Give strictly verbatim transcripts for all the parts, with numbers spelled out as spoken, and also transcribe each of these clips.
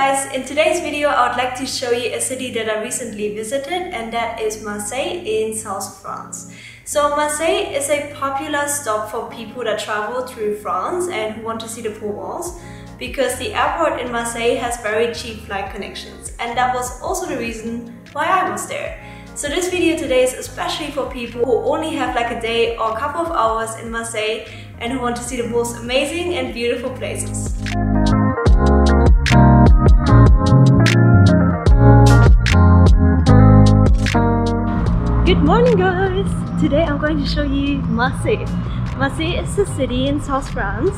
guys, in today's video I would like to show you a city that I recently visited, and that is Marseille in South France. So Marseille is a popular stop for people that travel through France and who want to see the Provence, because the airport in Marseille has very cheap flight connections, and that was also the reason why I was there. So this video today is especially for people who only have like a day or a couple of hours in Marseille and who want to see the most amazing and beautiful places. Good morning guys! Today I'm going to show you Marseille. Marseille is a city in South France,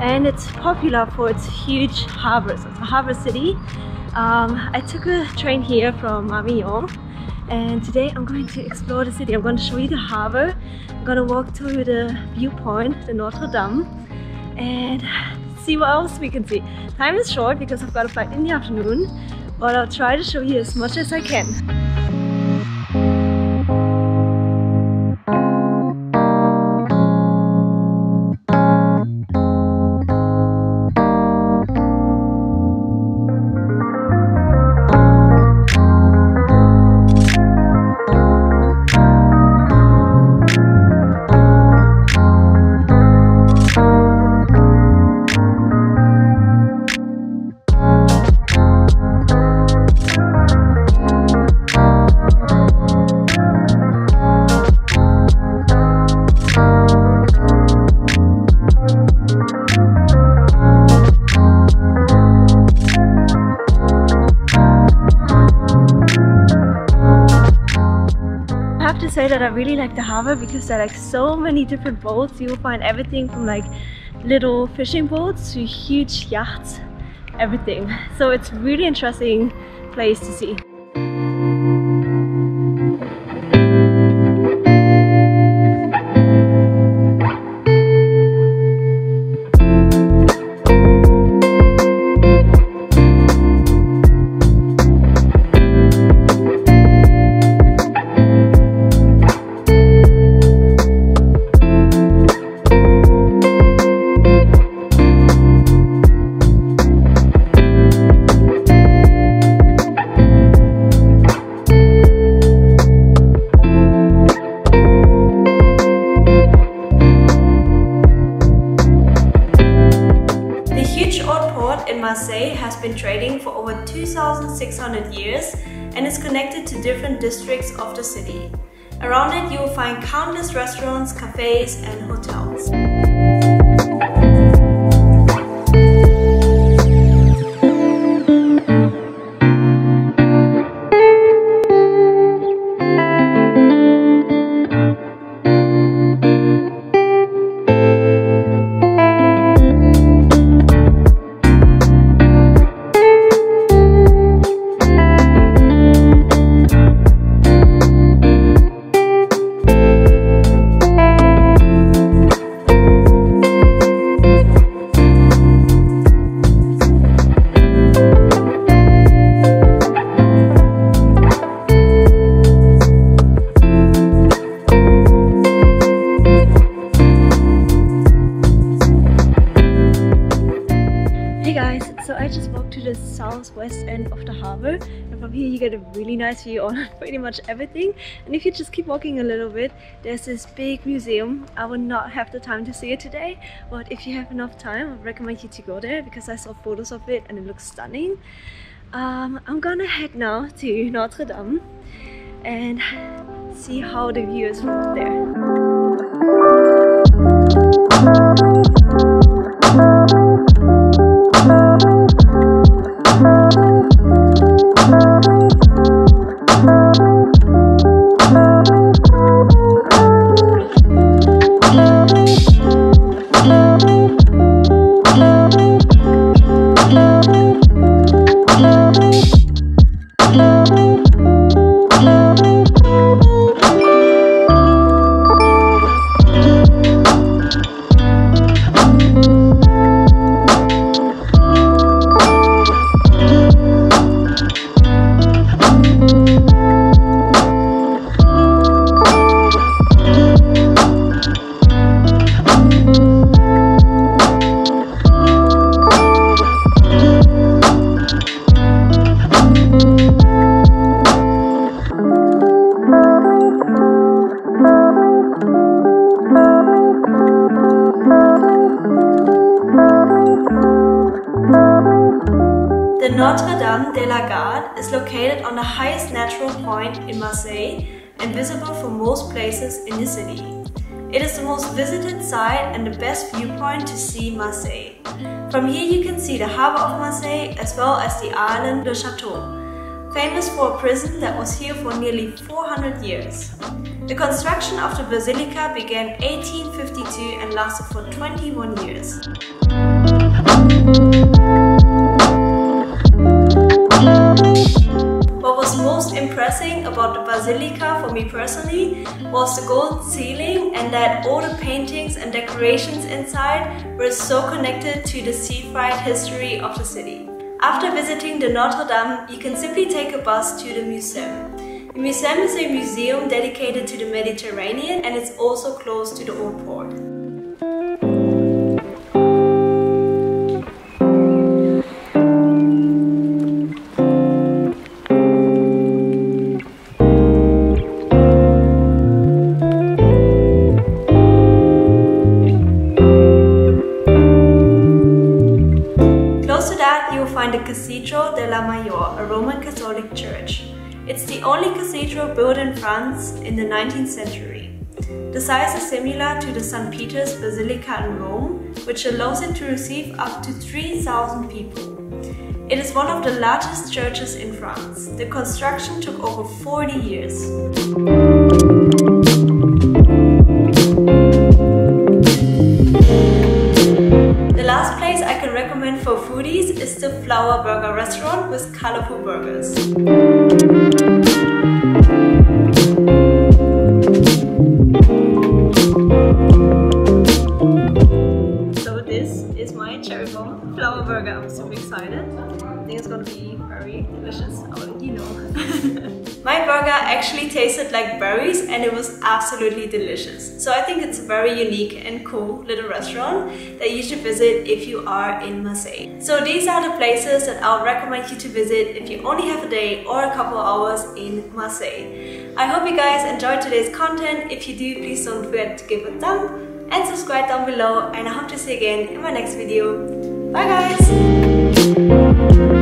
and it's popular for its huge harbors. It's a harbor city. Um, I took a train here from Avignon, and today I'm going to explore the city. I'm going to show you the harbor. I'm going to walk through the viewpoint, the Notre Dame, and see what else we can see. Time is short because I've got a flight in the afternoon, but I'll try to show you as much as I can. That I really like the harbor because there are like so many different boats. You will find everything from like little fishing boats to huge yachts, everything. So it's really interesting place to see. Marseille has been trading for over two thousand six hundred years and is connected to different districts of the city. Around it you will find countless restaurants, cafes and hotels. To the southwest end of the harbor, and from here you get a really nice view on pretty much everything. And if you just keep walking a little bit, there's this big museum. I will not have the time to see it today, but if you have enough time, I recommend you to go there because I saw photos of it and it looks stunning. um, I'm gonna head now to Notre Dame and see how the view is from there. The Notre Dame de la Garde is located on the highest natural point in Marseille and visible from most places in the city. It is the most visited site and the best viewpoint to see Marseille. From here you can see the harbour of Marseille as well as the île du Château, famous for a prison that was here for nearly four hundred years. The construction of the basilica began in eighteen fifty-two and lasted for twenty-one years. What was most impressive about the basilica for me personally was the gold ceiling and that all the paintings and decorations inside were so connected to the seafaring history of the city. After visiting the Notre Dame, you can simply take a bus to the museum. The museum is a museum dedicated to the Mediterranean and it's also close to the old port. Close to that, you will find the Cathédrale de la Major, a Roman Catholic church. It's the only cathedral built in France in the nineteenth century. The size is similar to the Saint Peter's Basilica in Rome, which allows it to receive up to three thousand people. It is one of the largest churches in France. The construction took over forty years. The last place I can recommend for foodies is the Flower Burger restaurant with colorful burgers. Flower burger, I'm so excited. I think it's gonna be very delicious, oh, you know. My burger actually tasted like berries and it was absolutely delicious. So I think it's a very unique and cool little restaurant that you should visit if you are in Marseille. So these are the places that I'll recommend you to visit if you only have a day or a couple hours in Marseille. I hope you guys enjoyed today's content. If you do, please don't forget to give a thumb and subscribe down below, and I hope to see you again in my next video. Bye guys!